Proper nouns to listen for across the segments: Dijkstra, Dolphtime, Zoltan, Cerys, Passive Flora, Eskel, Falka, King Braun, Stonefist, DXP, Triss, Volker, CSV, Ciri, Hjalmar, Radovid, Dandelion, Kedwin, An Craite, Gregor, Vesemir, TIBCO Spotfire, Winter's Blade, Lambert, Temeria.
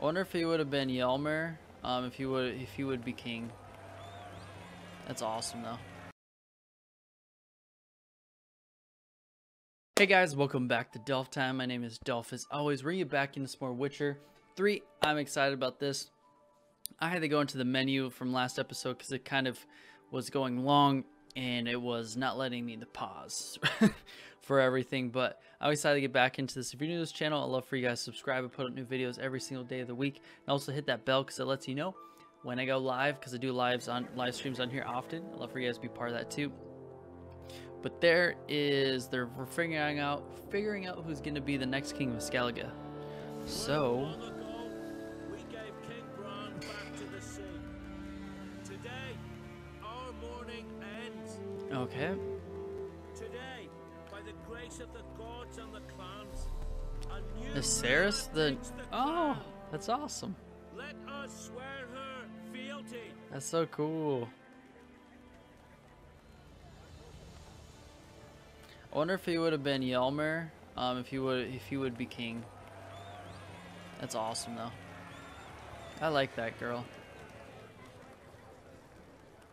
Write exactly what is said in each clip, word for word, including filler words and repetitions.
I wonder if he would have been Hjalmar, um, if he would if he would be king. That's awesome though. Hey guys, welcome back to Dolphtime. My name is Dolph. As always, we're back into some more Witcher three. I'm excited about this. I had to go into the menu from last episode because it kind of was going long and it was not letting me to pause for everything. But I'm excited to get back into this. If you're new to this channel, I'd love for you guys to subscribe and put up new videos every single day of the week. And also hit that bell because it lets you know when I go live, because I do lives on live streams on here often. I'd love for you guys to be part of that too. But there is, they're figuring out, figuring out who's going to be the next king of Scalaga. So, we gave King Braun back to the sea. Today, our mourning ends. Okay. Today, by the grace of the gods and the clans, a new. The Cerys, the oh, that's awesome. Let us swear her fealty. That's so cool. I wonder if he would have been Hjalmar, um, if he would if he would be king. That's awesome though. I like that girl.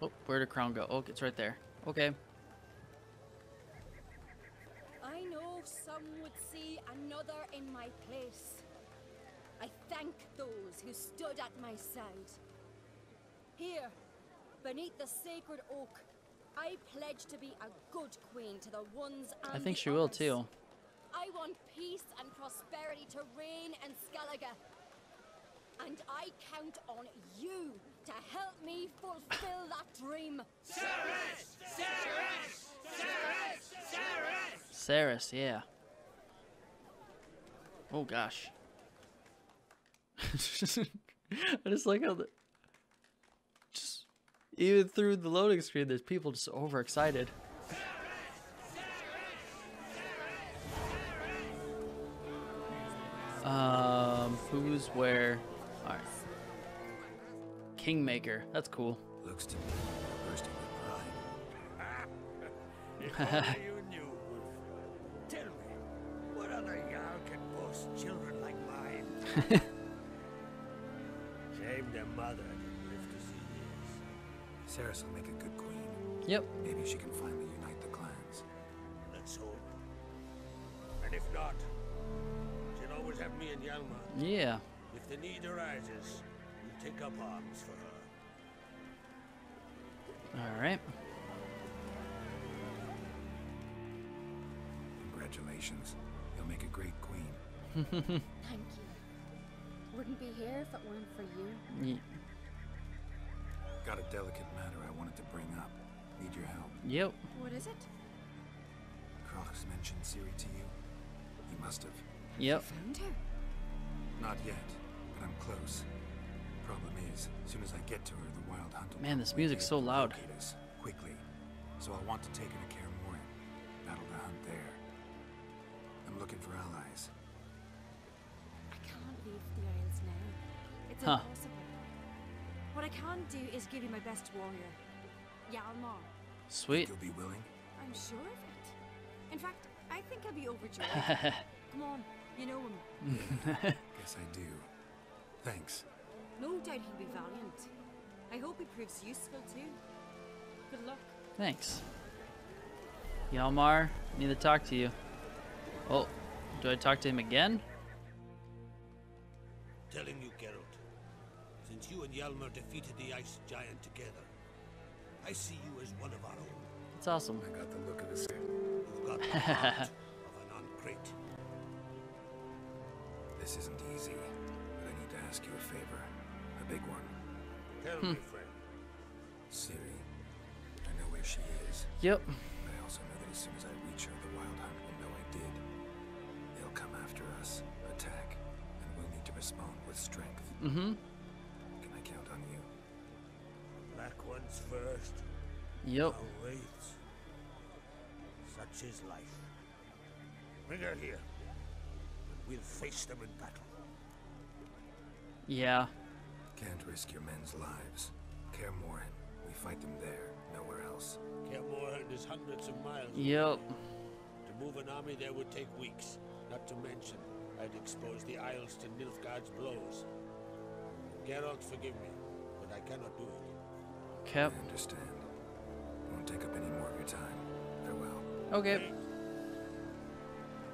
Oh, where'd the crown go? Oh, it's right there. Okay. I know some would see another in my place. I thank those who stood at my side. Here, beneath the sacred oak, I pledge to be a good queen to the ones and I think she others. Will too. I want peace and prosperity to reign in Skellige. And I count on you to help me fulfill that dream. Cerys! Cerys! Cerys! Cerys! Cerys, yeah. Oh gosh. I just like how the even through the loading screen, there's people just overexcited. Um, who's where? All right. Kingmaker. That's cool. Looks to me bursting with pride. You knew, Wolf. Tell me, what other Jarl can boast children like mine? Shame their mother. Cerys will make a good queen. Yep. Maybe she can finally unite the clans. Let's hope. And if not, she'll always have me and Hjalmar. Yeah. If the need arises, we'll take up arms for her. All right. Congratulations. You'll make a great queen. Thank you. Wouldn't be here if it weren't for you. Yeah. Got a delicate matter I wanted to bring up. Need your help. Yep. What is it? Cross mentioned Ciri to you. You must have. Yep. Found her? Not yet, but I'm close. Problem is, as soon as I get to her, the wild hunt. Man, this music's so loud. Us quickly, so I want to take her to Kaer Morhen. Battle the hunt there. I'm looking for allies. I can't leave the islands now. It's huh. impossible. What I can do is give you my best warrior, Hjalmar. Sweet. You'll be willing? I'm sure of it. In fact, I think I'll be overjoyed. Come on, you know him. Yes, I do. Thanks. No doubt he'll be valiant. I hope he proves useful too. Good luck. Thanks. Hjalmar, I need to talk to you. Oh, do I talk to him again? Telling you, Geralt. Since you and Hjalmar defeated the ice giant together, I see you as one of our own. It's awesome. I got the look of this. You've got the heart of an An Craite. This isn't easy, but I need to ask you a favor, a big one. Tell hmm. me, friend. Ciri, I know where she is. Yep. But I also know that as soon as I reach her, the Wild Hunt will know I did. They'll come after us, attack, and we'll need to respond with strength. Mm-hmm. Count on you. Black ones first. Yep. Oh, wait. Such is life. Bring her here. We'll face them in battle. Yeah. Can't risk your men's lives. Kaer Morhen. We fight them there. Nowhere else. Kaer Morhen is hundreds of miles. Yep. To move an army there would take weeks. Not to mention, I'd expose the Isles to Nilfgaard's blows. Geralt, forgive me, but I cannot do it. Cap. I understand. Won't take up any more of your time. Farewell. Okay.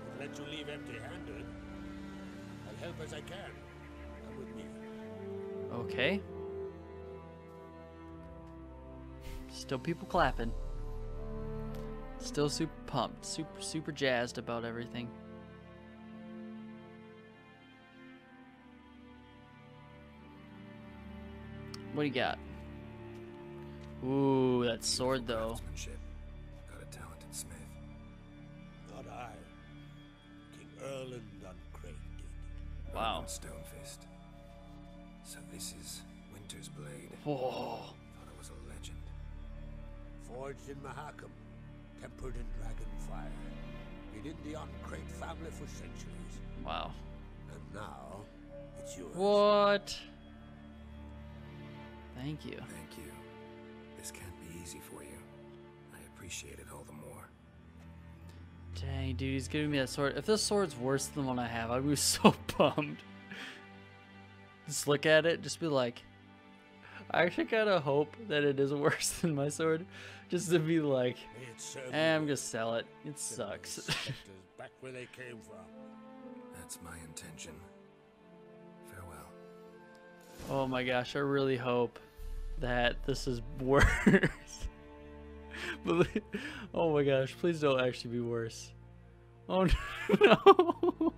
Won't let you leave empty-handed. I'll help as I can. I'm with me. Okay. Still people clapping. Still super pumped, super super jazzed about everything. What do you got? Ooh, that sword though. Got a talented smith. Not I. King Earl and An Craite did. Wow. Stonefist. So this is Winter's Blade. Whoa. Thought it was a legend. Forged in Mahakam, tempered in dragon fire. It in the An Craite family for centuries. Wow. And now it's yours. What? Thank you. Thank you. This can't be easy for you. I appreciate it all the more. Dang, dude, he's giving me that sword. If this sword's worse than the one I have, I'd be so bummed. Just look at it, just be like, I actually kind of hope that it is worse than my sword. Just to be like, eh, I'm gonna sell it. It sucks. Back where they came from. That's my intention. Farewell. Oh my gosh, I really hope that this is worse. Oh my gosh, please don't actually be worse. Oh no.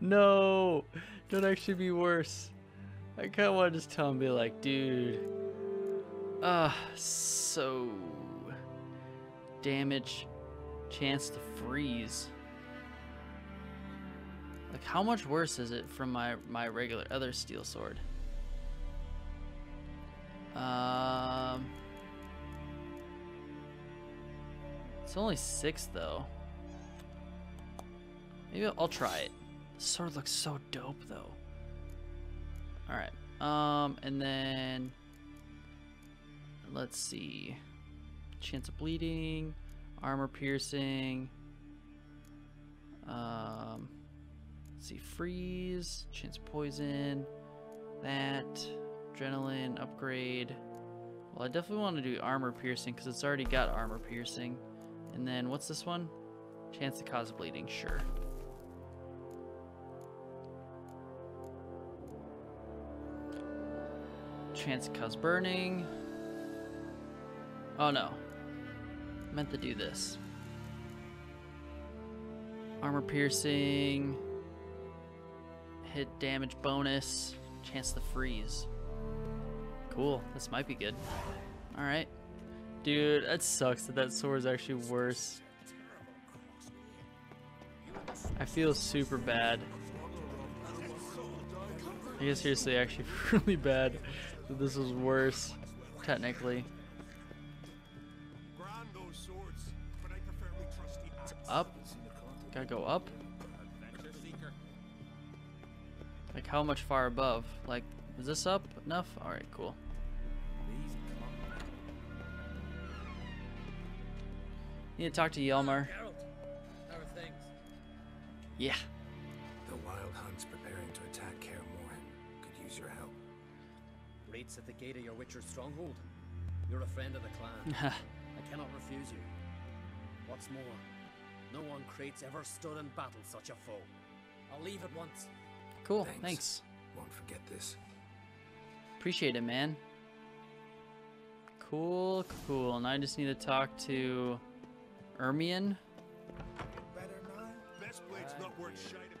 No, don't actually be worse. I kind of want to just tell him, be like, dude, ah, uh, so damage, chance to freeze. Like, how much worse is it from my my regular other steel sword? Um, it's only six though. Maybe I'll try it. This sword looks so dope though. All right, um, and then let's see. Chance of bleeding, armor piercing. Um, let's see, freeze, chance of poison, that adrenaline upgrade. Well, I definitely want to do armor piercing because it's already got armor piercing. And then what's this one? Chance to cause bleeding, sure. Chance to cause burning. Oh no, I meant to do this. Armor piercing, hit damage bonus, chance to freeze. Cool, this might be good. All right, dude, that sucks that that sword is actually worse. I feel super bad. I guess seriously, actually, really bad. This was worse, technically. It's up. Gotta go up. Like, how much far above? Like, is this up enough? Alright, cool. Need to talk to Hjalmar. Yeah. The Wild Hunt's preparing to attack Kaer Morhen. Could use your help. Raid's at the gate of your Witcher's stronghold. You're a friend of the clan. I cannot refuse you. What's more, no An Craite's ever stood and battled such a foe. I'll leave at once. Cool, thanks. thanks. Won't forget this. Appreciate it, man. Cool, cool. And I just need to talk to Ermion.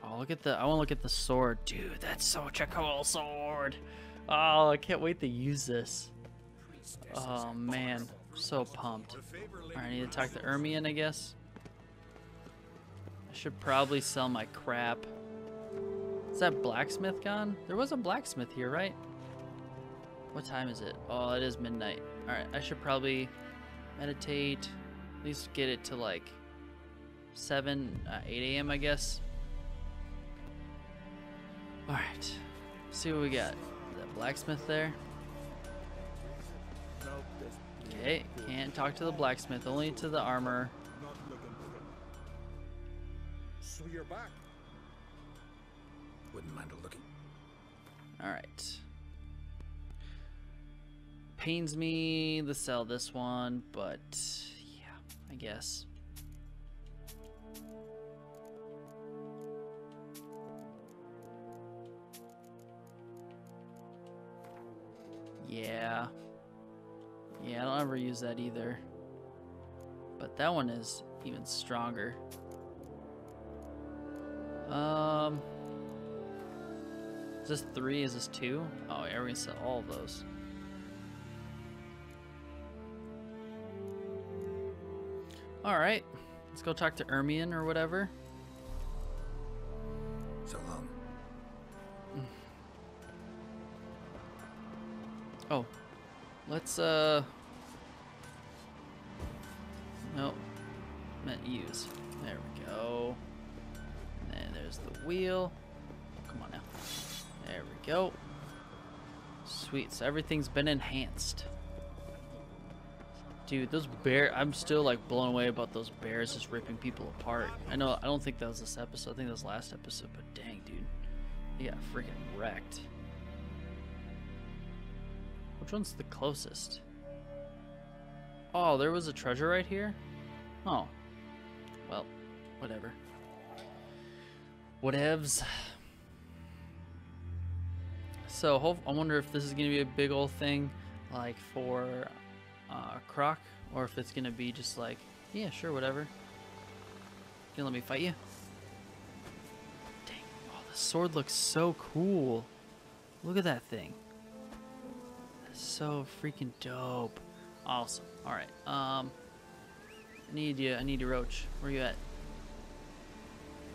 Oh, look at the, I want to look at the sword. Dude, that's such a cool sword. Oh, I can't wait to use this. Oh, man. I'm so pumped. Alright, I need to talk to Ermion, I guess. I should probably sell my crap. Is that blacksmith gone? There was a blacksmith here, right? What time is it? Oh, it is midnight. Alright, I should probably meditate. At least get it to like seven, eight A M I guess. Alright, see what we got. Is that blacksmith there? Okay, can't talk to the blacksmith, only to the armor. So you're back. Wouldn't mind a looking. Alright. pains me to sell this one, but yeah, I guess. Yeah. Yeah, I don't ever use that either. But that one is even stronger. Um, is this three? Is this two? Oh, yeah, we're gonna sell all of those. All right, let's go talk to Ermion or whatever. So long. Oh, let's uh. No, meant use. There we go. And there's the wheel. Come on now. There we go. Sweet. So everything's been enhanced. Dude, those bears, I'm still like blown away about those bears just ripping people apart. I know, I don't think that was this episode. I think that was last episode, but dang, dude. They got freaking wrecked. Which one's the closest? Oh, there was a treasure right here? Oh. Well, whatever. Whatevs. So, hope, I wonder if this is going to be a big old thing, like, for uh, Croc, or if it's going to be just like, yeah, sure, whatever. You gonna let me fight you? Dang, oh, the sword looks so cool. Look at that thing. That's so freaking dope. Awesome. All right. Um, I need you. I need you, Roach. Where you at?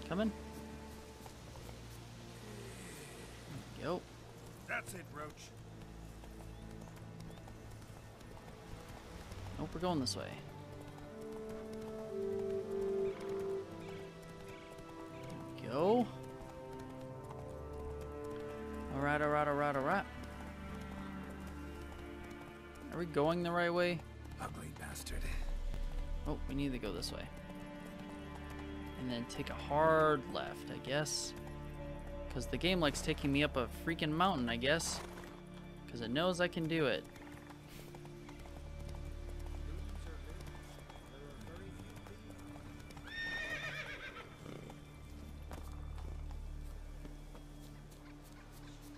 Coming? Yo. That's it, Roach. Nope, we're going this way. There we go. All right, all right, all right, all right. Are we going the right way? Ugly bastard. Oh, we need to go this way. And then take a hard left, I guess. Because the game likes taking me up a freaking mountain, I guess. Because it knows I can do it.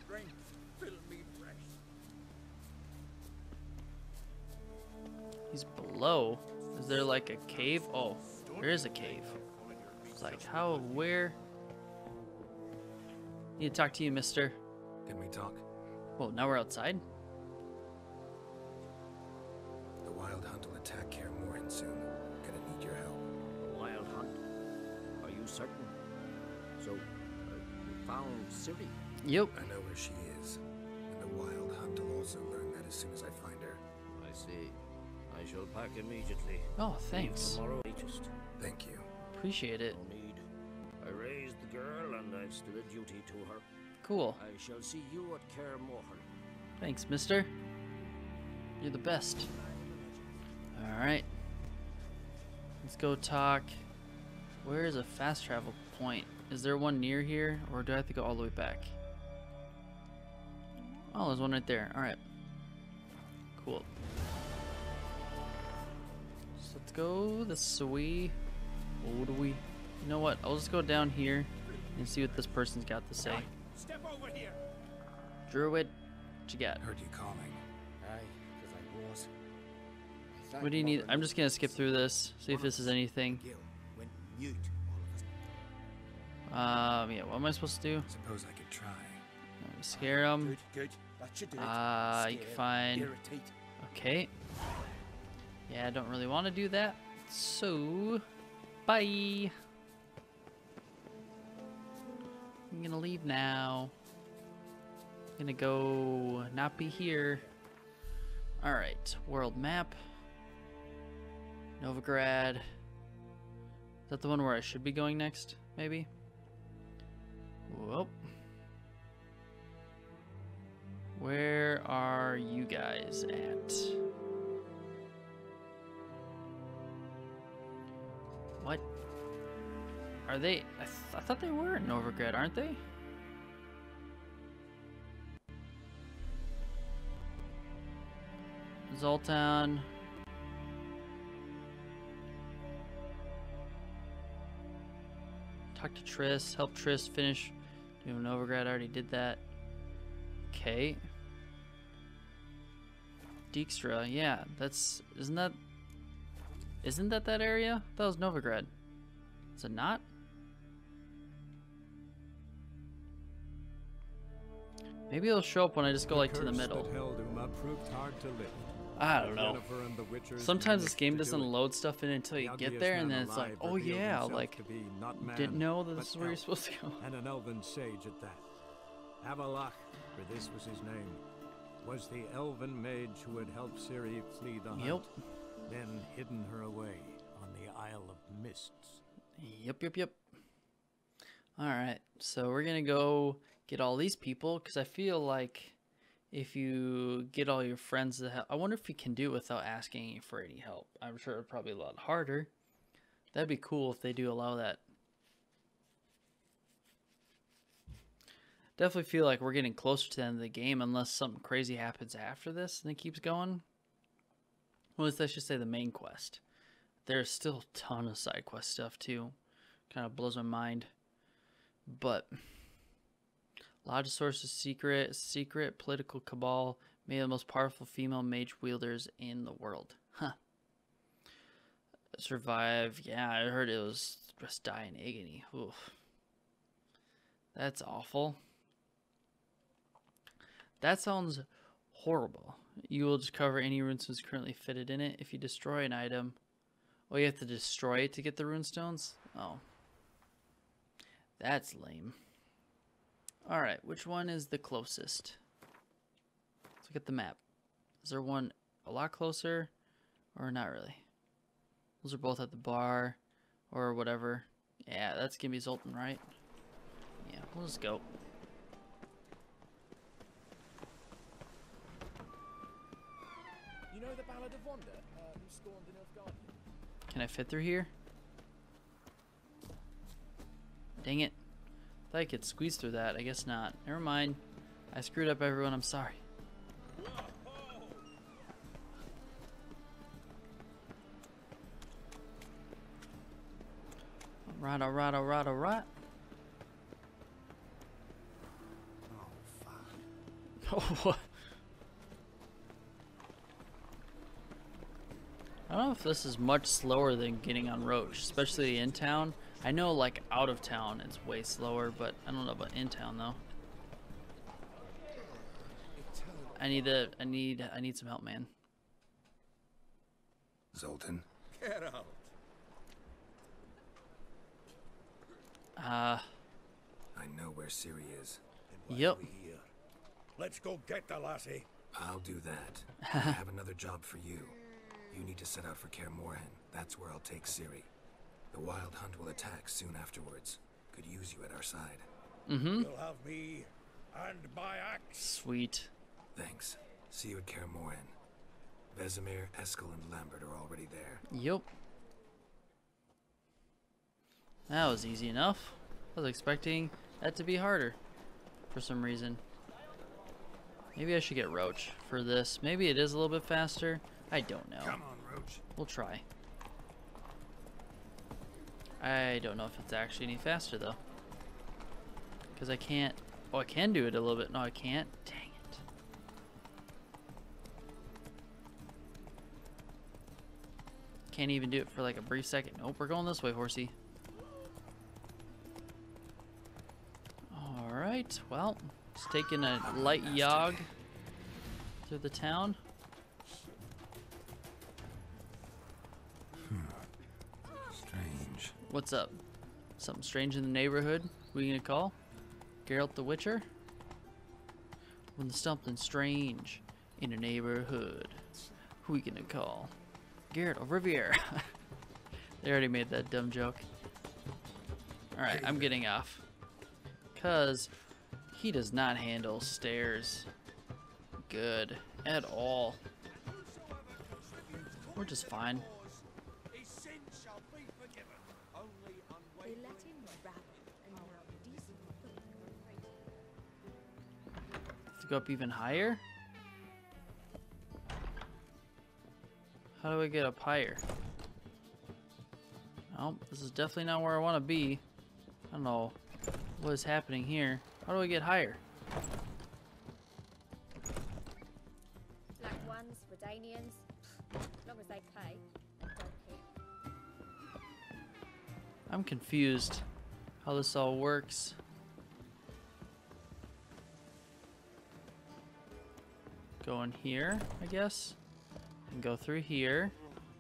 Strength, fill me fresh. He's below. Is there like a cave? Oh, there is a cave. It's like, how, where... Need to talk to you, mister. Can we talk? Well, now we're outside. The Wild Hunt will attack Kaer Morhen soon. Gonna need your help. Wild Hunt? Are you certain? So, uh, you found Ciri? Yep. I know where she is. And the Wild Hunt will also learn that as soon as I find her. I see. I shall pack immediately. Oh, thanks. Tomorrow. Thank you. Appreciate it. No need. I raised the girl and I've stood a duty to her. Cool. I shall see you at Kaer Morhen. Thanks, mister. You're the best. Alright. Let's go talk. Where is a fast travel point? Is there one near here? Or do I have to go all the way back? Oh, there's one right there. Alright. Cool. So let's go this way. What do we... You know what? I'll just go down here and see what this person's got to say. Step over here. Druid, what you got? Heard you calling. Aye, because I was. What do you need? I'm just gonna skip through this, see if this is anything. Um, yeah. What am I supposed to do? Suppose I could try. Scare him. Ah, uh, you can find. Okay. Yeah, I don't really want to do that. So, bye. I'm gonna leave now. I'm gonna go not be here. Alright, world map. Novigrad. Is that the one where I should be going next? Maybe? Whoop. Where are you guys at? What? Are they? I, th I thought they were in Novigrad, aren't they? Zoltan. Talk to Triss. Help Triss finish. Do Novigrad. I already did that. Okay. Dijkstra. Yeah, that's... Isn't that... Isn't that that area? That was Novigrad. Is it not? Maybe it'll show up when I just go like to the middle. I don't know. Sometimes this game doesn't load stuff in until you get there, and then it's like, oh yeah, like, didn't know that this is where you're supposed to go. And an elven sage at that. Avalach, for this was his name, was the elven mage who had helped Ciri flee the hunt, yep. Then hidden her away on the Isle of Mists. Yep, yep, yep. All right, so we're gonna go get all these people, because I feel like if you get all your friends to help, I wonder if you can do it without asking for any help. I'm sure it's probably a lot harder. That'd be cool if they do allow that. Definitely feel like we're getting closer to the end of the game unless something crazy happens after this and it keeps going. Well, at least I should say the main quest. There's still a ton of side quest stuff too. Kind of blows my mind. But Lodgesource's secret, secret political cabal made the most powerful female mage wielders in the world. Huh. Survive. Yeah, I heard it was just die in agony. Oof. That's awful. That sounds horrible. You will discover any runestones currently fitted in it. If you destroy an item... Oh, you have to destroy it to get the runestones? Oh. That's lame. Alright, which one is the closest? Let's look at the map. Is there one a lot closer? Or not really? Those are both at the bar. Or whatever. Yeah, that's gonna be Zoltan, right? Yeah, we'll just go. Can I fit through here? Dang it. I thought I could squeeze through that. I guess not. Never mind. I screwed up everyone. I'm sorry. Alright, alright, alright, alright. Oh, fuck. Oh, what? I don't know if this is much slower than getting on Roach, especially in town. I know, like, out of town it's way slower, but I don't know about in town though. I need a, I need, I need some help, man. Zoltan, get out. Uh. I know where Ciri is. Yep. Let's go get the lassie. I'll do that. I have another job for you. You need to set out for Kaer Morhen. That's where I'll take Ciri. The Wild Hunt will attack soon afterwards. Could use you at our side. Mm-hmm. You'll have me and my axe. Sweet. Thanks. See you at Kaer Morhen. Vesemir, Eskel, and Lambert are already there. Yup. That was easy enough. I was expecting that to be harder for some reason. Maybe I should get Roach for this. Maybe it is a little bit faster. I don't know. Come on, Roach. We'll try. I don't know if it's actually any faster though. Because I can't... Oh, I can do it a little bit. No, I can't. Dang it. Can't even do it for like a brief second. Nope, we're going this way, horsey. Alright, well, just taking a I'm light yog through the town. What's up? Something strange in the neighborhood? What are you gonna call? Geralt the Witcher? When there's something strange in the neighborhood, who are you gonna call? Geralt of Rivia. They already made that dumb joke. Alright, I'm getting off. Cause he does not handle stairs good at all. We're just fine. Go up even higher. How do I get up higher? Oh, this is definitely not where I want to be. I don't know what is happening here. How do I get higher? Black ones, Redanians, as long as they pay, I don't care. I'm confused how this all works. Go in here, I guess, and go through here.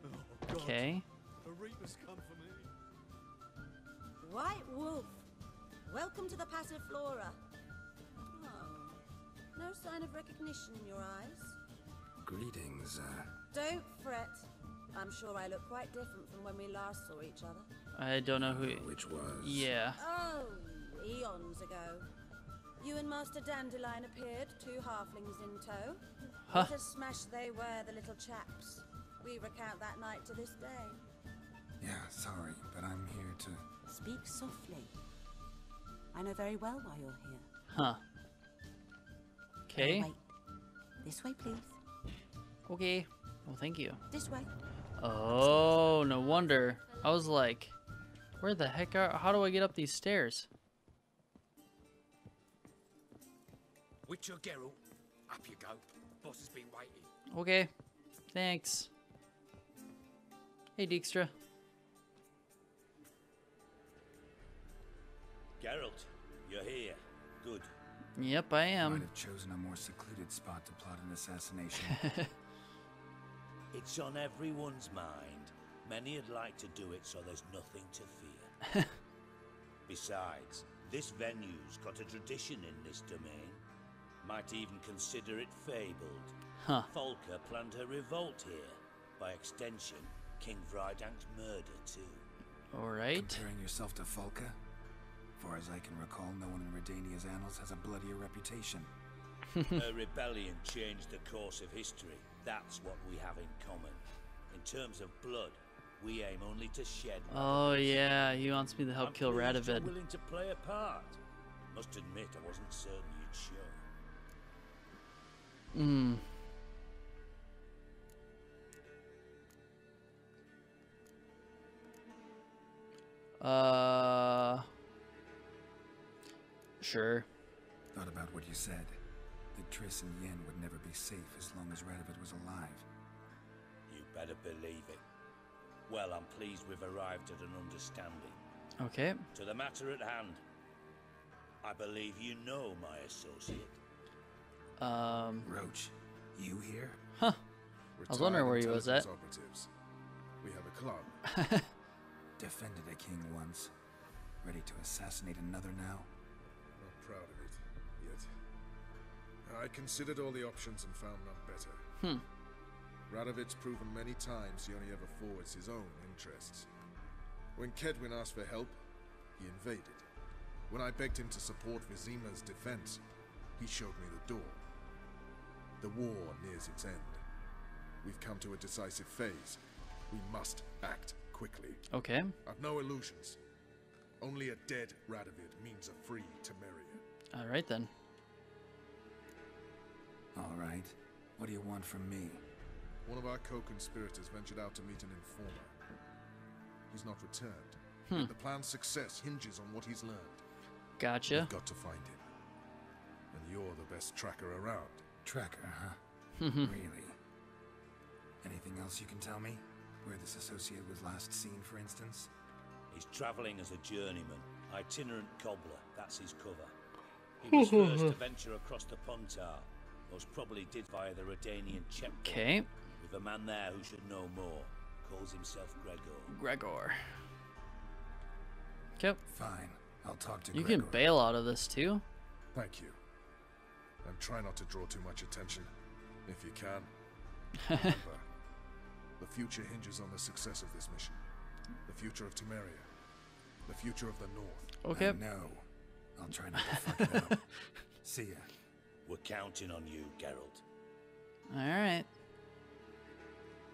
Oh, okay. A reaper's come for me. White wolf, welcome to the Passive Flora. Oh, no sign of recognition in your eyes. Greetings. Uh... Don't fret. I'm sure I look quite different from when we last saw each other. I don't know who. Uh, which was? Yeah. Oh, eons ago. You and Master Dandelion appeared, two halflings in tow. Huh. What a smash they were, the little chaps. We recount that night to this day. Yeah, sorry, but I'm here to... Speak softly. I know very well why you're here. Huh. Okay. Wait. This way, please. Okay. Well, thank you. This way. Oh, no wonder. I was like, where the heck are... How do I get up these stairs? Witcher Geralt, up you go. Boss has been waiting. Okay, thanks. Hey, Dijkstra. Geralt, you're here. Good. Yep, I am. Might have chosen a more secluded spot to plot an assassination. It's on everyone's mind. Many'd like to do it, so there's nothing to fear. Besides, this venue's got a tradition in this domain. Might even consider it fabled. Huh. Volker planned her revolt here. By extension, King Vrydank's murder too. All right. Comparing yourself to Falka? Far as I can recall, no one in Redania's annals has a bloodier reputation. Her rebellion changed the course of history. That's what we have in common. In terms of blood, we aim only to shed. Oh yeah, he wants me to help I'm kill Radovid. I'm willing to play a part. Must admit, I wasn't certain you'd show. Mm. Uh. Sure. Thought about what you said. That Triss and Yen would never be safe as long as Radovid was alive. You better believe it. Well, I'm pleased we've arrived at an understanding. Okay. To the matter at hand. I believe you know my associate. Um, Roach, you here? Huh. Retired I was wondering where he was at. Operatives. We have a club. Defended a king once. Ready to assassinate another now? Not proud of it, yet. I considered all the options and found none better. Hmm. Radovid's proven many times he only ever forwards his own interests. When Kedwin asked for help, he invaded. When I begged him to support Vesemir's defense, he showed me the door. The war nears its end. We've come to a decisive phase. We must act quickly. Okay. I've no illusions. Only a dead Radovid means a free Temeria. All right, then. All right. What do you want from me? One of our co-conspirators ventured out to meet an informer. He's not returned. Hmm. The plan's success hinges on what he's learned. Gotcha. We've got to find him. And you're the best tracker around. Tracker, huh? Really? Anything else you can tell me? Where this associate was last seen, for instance? He's traveling as a journeyman, itinerant cobbler. That's his cover. He was first to venture across the Pontar. Most probably did via the Redanian checkpoint. Okay. With a man there who should know more. Calls himself Gregor. Gregor. Yep. Fine. I'll talk to you. You can bail out of this too. Thank you. And try not to draw too much attention, if you can. Remember, the future hinges on the success of this mission. The future of Temeria. The future of the North. Okay. No, I'll try not to fuck it up. See ya. We're counting on you, Geralt. All right.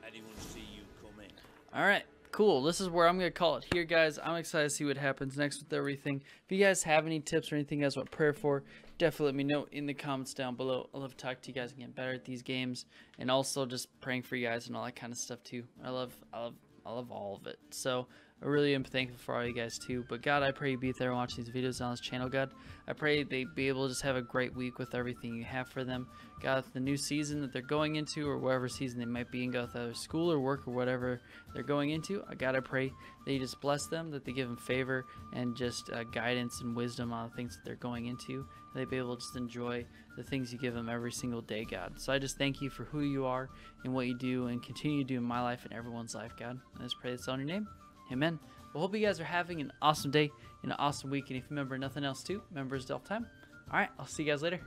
Anyone see you come in? All right. cool. This is where I'm going to call it here, guys. I'm excited to see what happens next with everything. If you guys have any tips or anything you guys want prayer for, definitely let me know in the comments down below. I love talking to you guys and getting better at these games. And also just praying for you guys and all that kind of stuff too. I love, I love, I love all of it. So I really am thankful for all you guys too. But God, I pray you be there and watch these videos on this channel, God. I pray they be able to just have a great week with everything you have for them. God, the new season that they're going into, or whatever season they might be in, God, whether school or work or whatever they're going into, God, I pray that you just bless them, that they give them favor and just uh, guidance and wisdom on the things that they're going into. They be able to just enjoy the things you give them every single day, God. So I just thank you for who you are and what you do and continue to do in my life and everyone's life, God. I just pray this all in your name. Amen. Well, hope you guys are having an awesome day and an awesome week. And if you remember nothing else too, remember it's Dolphtime. All right, I'll see you guys later.